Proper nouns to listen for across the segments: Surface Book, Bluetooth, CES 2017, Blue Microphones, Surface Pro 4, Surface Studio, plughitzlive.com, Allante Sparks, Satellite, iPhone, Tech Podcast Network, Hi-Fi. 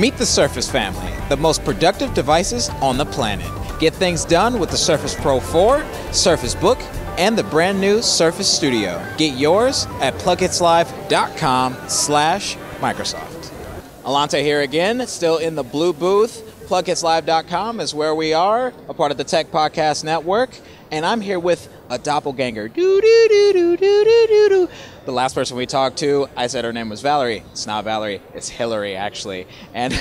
Meet the Surface family, the most productive devices on the planet. Get things done with the Surface Pro 4, Surface Book, and the brand new Surface Studio. Get yours at plughitzlive.com/Microsoft. Alante here again, still in the Blue booth. plughitzlive.com is where we are, a part of the Tech Podcast Network, and I'm here with a doppelganger. The last person we talked to, I said her name was Valerie. It's not Valerie, it's Hillary, actually. And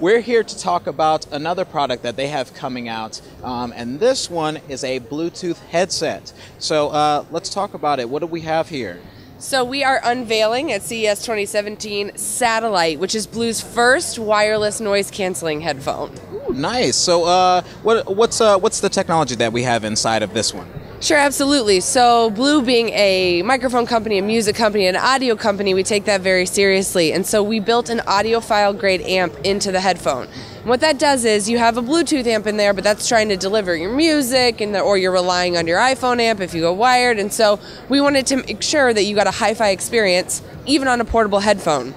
we're here to talk about another product that they have coming out, and this one is a Bluetooth headset. So let's talk about it. What do we have here? So we are unveiling at CES 2017 Satellite, which is Blue's first wireless noise-canceling headphone. Ooh, nice. So what's the technology that we have inside of this one? Sure, absolutely. So Blue, being a microphone company, a music company, an audio company, we take that very seriously. And so we built an audiophile grade amp into the headphone. And what that does is you have a Bluetooth amp in there, but that's trying to deliver your music, or you're relying on your iPhone amp if you go wired. And so we wanted to make sure that you got a hi-fi experience, even on a portable headphone.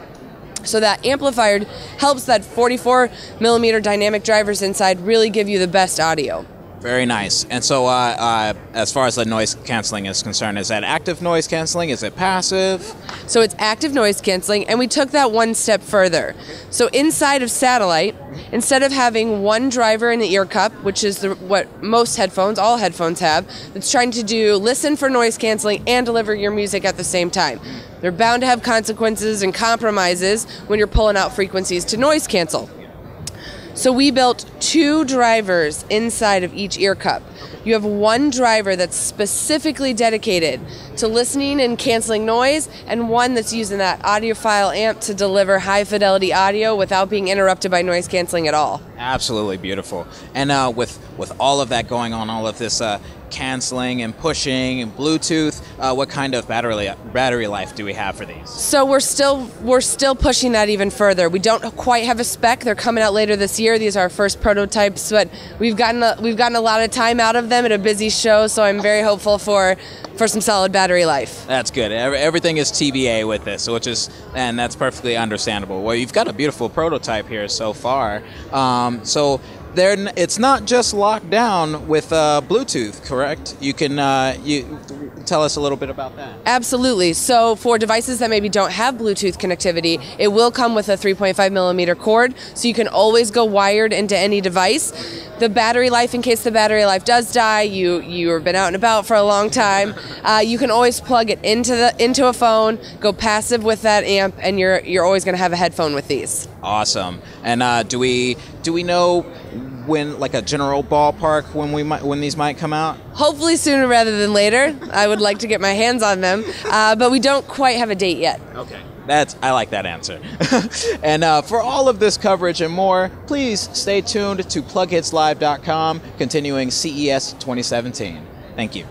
So that amplifier helps that 44 millimeter dynamic drivers inside really give you the best audio. Very nice. And so as far as the noise canceling is concerned, is that active noise canceling? Is it passive? So it's active noise canceling, and we took that one step further. So inside of Satellite, instead of having one driver in the ear cup, which is what most headphones, all headphones have, that's trying to do listen for noise canceling and deliver your music at the same time. They're bound to have consequences and compromises when you're pulling out frequencies to noise cancel. So we built two drivers inside of each ear cup. You have one driver that's specifically dedicated to listening and canceling noise, and one that's using that audiophile amp to deliver high fidelity audio without being interrupted by noise canceling at all. Absolutely beautiful. And with all of that going on, all of this canceling and pushing and Bluetooth, what kind of battery life do we have for these? So we're still pushing that even further. We don't quite have a spec. They're coming out later this year. These are our first prototypes, but we've gotten a lot of time out of them at a busy show. So I'm very hopeful for some solid battery life. That's good. Everything is TBA with this, and that's perfectly understandable. Well, you've got a beautiful prototype here so far. So it's not just locked down with Bluetooth, correct? You can tell us a little bit about that. Absolutely. So for devices that maybe don't have Bluetooth connectivity, it will come with a 3.5 millimeter cord, so you can always go wired into any device. The battery life, in case the battery life does die, you've been out and about for a long time, you can always plug it into a phone, go passive with that amp, and you're always going to have a headphone with these. Awesome. And do we know when, like, a general ballpark when these might come out? Hopefully sooner rather than later. I would like to get my hands on them, but we don't quite have a date yet. Okay. I like that answer. And for all of this coverage and more, please stay tuned to plughitzlive.com, continuing CES 2017. Thank you.